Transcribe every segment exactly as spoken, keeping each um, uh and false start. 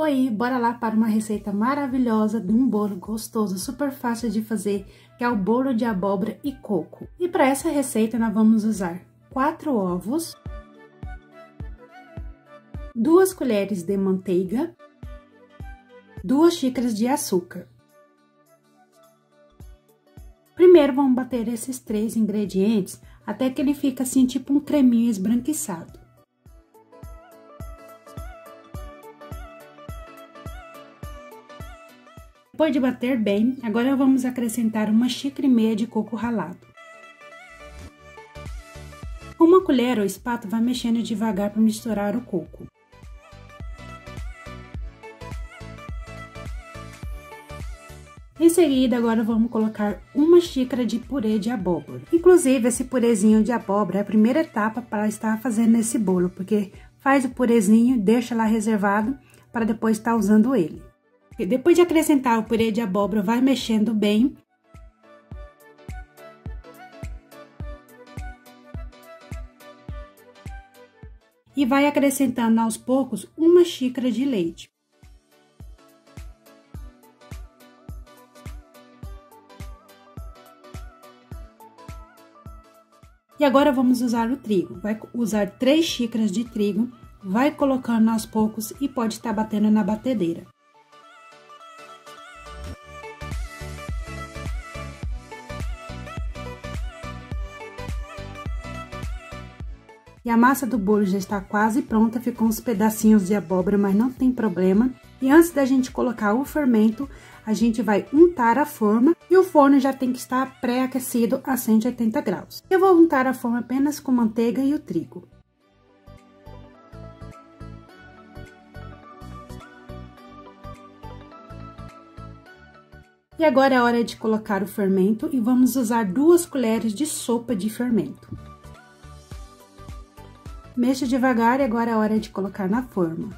Oi, bora lá para uma receita maravilhosa de um bolo gostoso, super fácil de fazer, que é o bolo de abóbora e coco. E para essa receita nós vamos usar quatro ovos, duas colheres de manteiga, duas xícaras de açúcar. Primeiro vamos bater esses três ingredientes até que ele fica assim tipo um creminho esbranquiçado. Depois de bater bem, agora vamos acrescentar uma xícara e meia de coco ralado. Com uma colher ou espátula, vai mexendo devagar para misturar o coco. Em seguida, agora vamos colocar uma xícara de purê de abóbora. Inclusive, esse purezinho de abóbora é a primeira etapa para estar fazendo esse bolo, porque faz o purezinho, deixa lá reservado para depois estar usando ele. E depois de acrescentar o purê de abóbora, vai mexendo bem. E vai acrescentando aos poucos uma xícara de leite. E agora vamos usar o trigo. Vai usar três xícaras de trigo, vai colocando aos poucos e pode estar batendo na batedeira. E a massa do bolo já está quase pronta, ficou uns pedacinhos de abóbora, mas não tem problema. E antes da gente colocar o fermento, a gente vai untar a forma e o forno já tem que estar pré-aquecido a cento e oitenta graus. Eu vou untar a forma apenas com manteiga e o trigo. E agora é hora de colocar o fermento e vamos usar duas colheres de sopa de fermento. Mexa devagar e agora é hora de colocar na forma.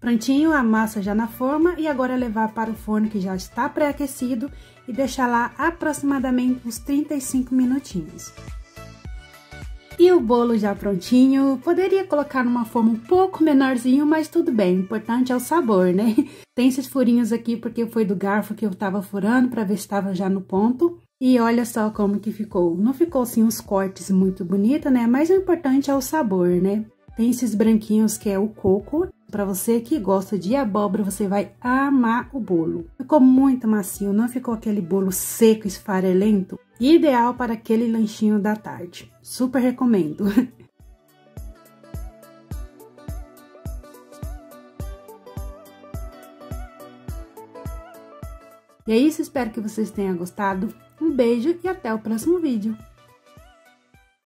Prontinho, a massa já na forma e agora levar para o forno que já está pré-aquecido e deixar lá aproximadamente uns trinta e cinco minutinhos. E o bolo já prontinho, poderia colocar numa forma um pouco menorzinho, mas tudo bem, o importante é o sabor, né? Tem esses furinhos aqui porque foi do garfo que eu tava furando para ver se estava já no ponto. E olha só como que ficou, não ficou assim uns cortes muito bonitos, né? Mas o importante é o sabor, né? Tem esses branquinhos que é o coco, para você que gosta de abóbora, você vai amar o bolo. Ficou muito macio, não ficou aquele bolo seco, esfarelento. Ideal para aquele lanchinho da tarde. Super recomendo! E é isso, espero que vocês tenham gostado. Um beijo e até o próximo vídeo!